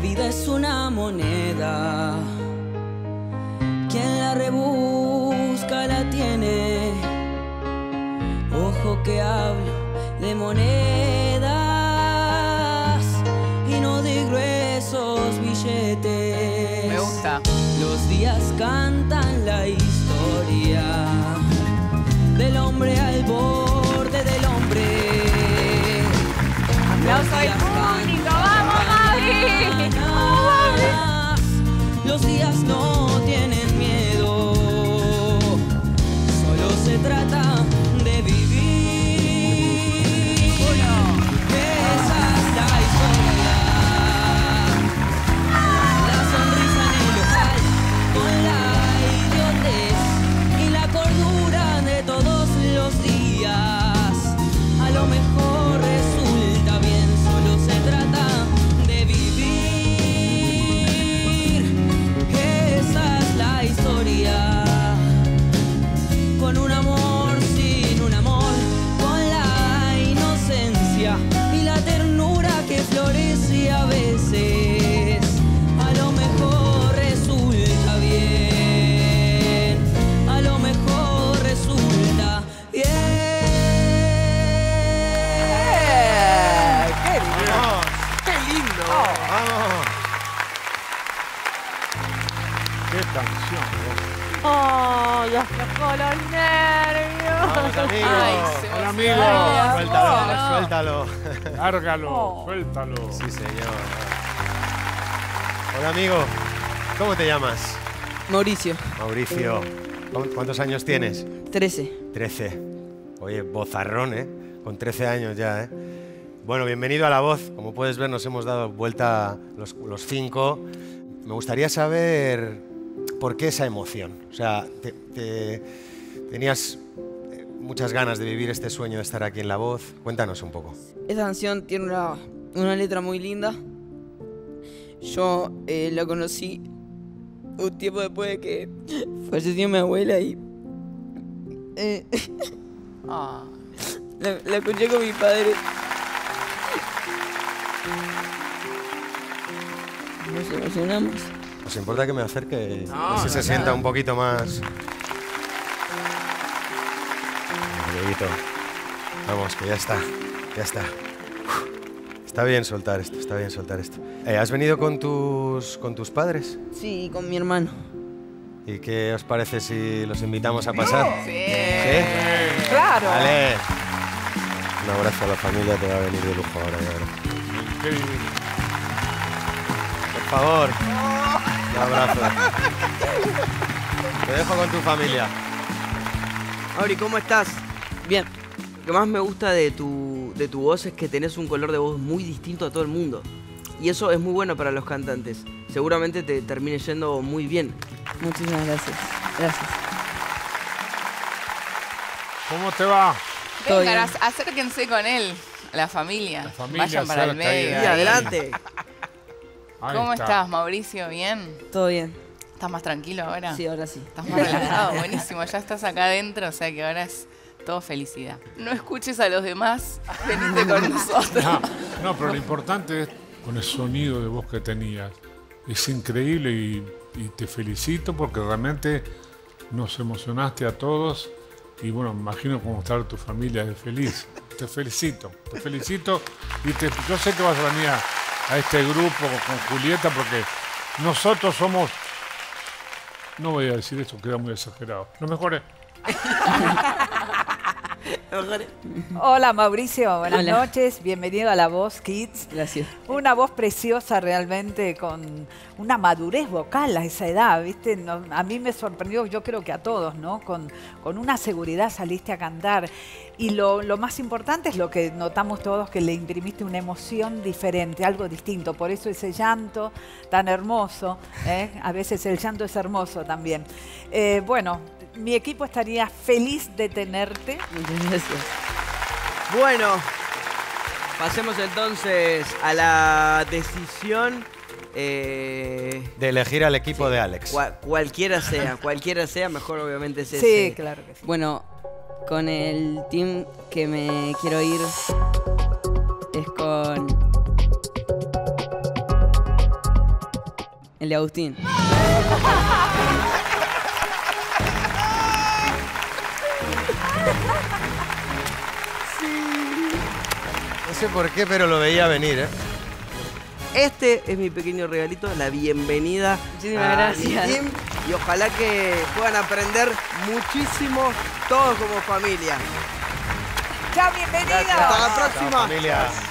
vida es una moneda. Quien la rebusca la tiene. Ojo que hablo de monedas y no de gruesos billetes. Me gusta. Los días cantan la historia del hombre al borde del hombre. ¡Aplauso al público! ¡Vamos, Gaby! ¡Vamos! Los días no tienen miedo, solo se trata de vivir. Esa es la historia. La sonrisa en el local, con la idiotez y la cordura de todos los días. A lo mejor resulta bien, solo se trata de vivir. Esa es la historia. Con un amor sin un amor, con la inocencia y la ternura que florece a veces. A lo mejor resulta bien, a lo mejor resulta bien. ¡Qué lindo! Vamos. ¡Qué lindo! Vamos. ¡Qué canción! ¡Oh, ya aflojó los nervios! ¡Vamos, amigo! ¡Hola, amigo! Suéltalo, suéltalo. Lárgalo, suéltalo. Sí, señor. Hola, amigo. ¿Cómo te llamas? Mauricio. Mauricio. ¿Cuántos años tienes? 13. Oye, bozarrón, ¿eh? Con 13 años ya, ¿eh? Bueno, bienvenido a La Voz. Como puedes ver, nos hemos dado vuelta los cinco. Me gustaría saber... ¿Por qué esa emoción? O sea, tenías muchas ganas de vivir este sueño de estar aquí en La Voz. Cuéntanos un poco. Esta canción tiene una letra muy linda. Yo la conocí un tiempo después de que falleció mi abuela y... la escuché con mi padre. Nos emocionamos. ¿Os importa que me acerque? No, si se sienta un poquito más. Vamos, que ya está. Ya está. Está bien soltar esto, está bien soltar esto. ¿Has venido con tus padres? Sí, y con mi hermano. ¿Y qué os parece si los invitamos a pasar? Sí. ¿Sí? ¡Claro! Vale. Un abrazo a la familia, te va a venir de lujo ahora. Por favor. Un abrazo. Te dejo con tu familia. Mauri, ¿cómo estás? Bien. Lo que más me gusta de tu voz es que tenés un color de voz muy distinto a todo el mundo. Y eso es muy bueno para los cantantes. Seguramente te termine yendo muy bien. Muchísimas gracias. Gracias. ¿Cómo te va? Venga, acérquense con él. La familia. La familia. Vayan para el medio. Y adelante. ¿Cómo estás, Mauricio? ¿Bien? Todo bien. ¿Estás más tranquilo ahora? Sí, ahora sí. Estás más relajado, buenísimo. Ya estás acá adentro, o sea que ahora es todo felicidad. No escuches a los demás, venite con nosotros. No, pero lo importante es con el sonido de voz que tenías. Es increíble y te felicito porque realmente nos emocionaste a todos. Y bueno, me imagino cómo estar tu familia de feliz. Te felicito. Y yo sé que vas a venir a este grupo con Julieta, porque nosotros somos, no voy a decir esto, queda muy exagerado, los mejores. Hola, Mauricio, buenas noches, bienvenido a La Voz Kids. Gracias. Una voz preciosa realmente, con una madurez vocal a esa edad, ¿viste? No, a mí me sorprendió, yo creo que a todos, ¿no? Con una seguridad saliste a cantar. Y lo más importante es lo que notamos todos, que le imprimiste una emoción diferente, algo distinto. Por eso ese llanto tan hermoso, ¿eh? A veces el llanto es hermoso también. Bueno, mi equipo estaría feliz de tenerte. Gracias. Bueno, pasemos entonces a la decisión... de elegir al equipo de Alex. Cualquiera sea, mejor obviamente es ese. Sí, claro que sí. Bueno... Con el team que me quiero ir es con El de Agustín. Sí. No sé por qué, pero lo veía venir, ¿eh? Este es mi pequeño regalito, la bienvenida. Muchísimas gracias. Team, y ojalá que puedan aprender muchísimo todos como familia. ¡Chao, bienvenida! Hasta la próxima. Chao, familia.